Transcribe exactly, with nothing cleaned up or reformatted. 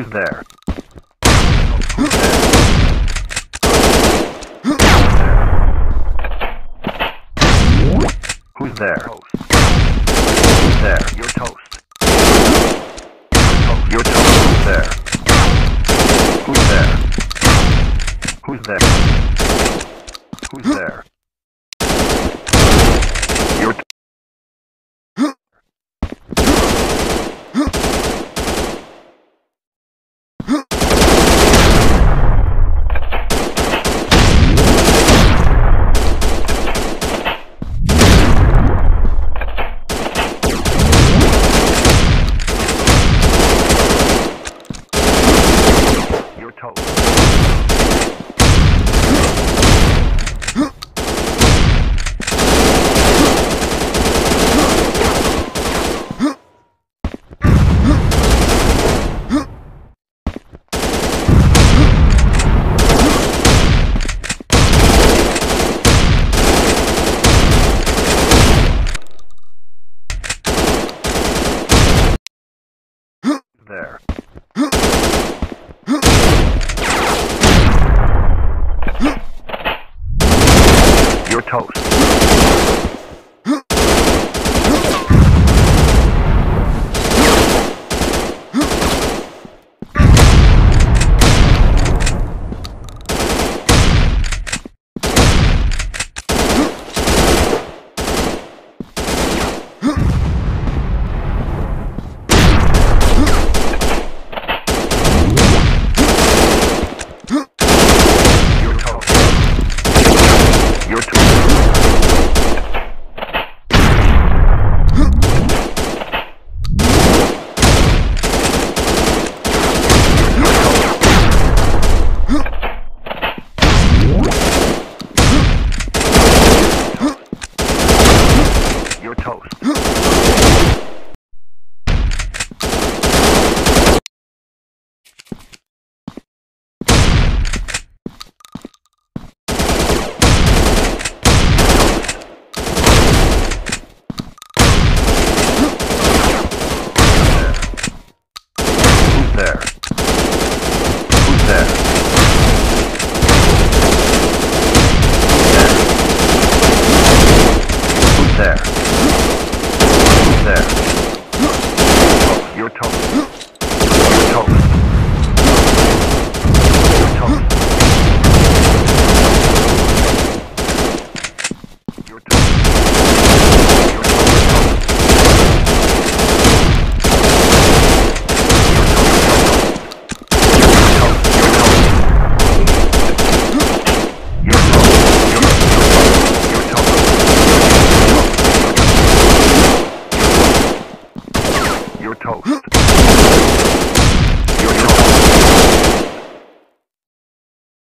Who's there? Who's there? Who's there? You're toast. You're toast. Who's there? Who's there? Who's there? Who's there? You're toast. There. You're toast. There.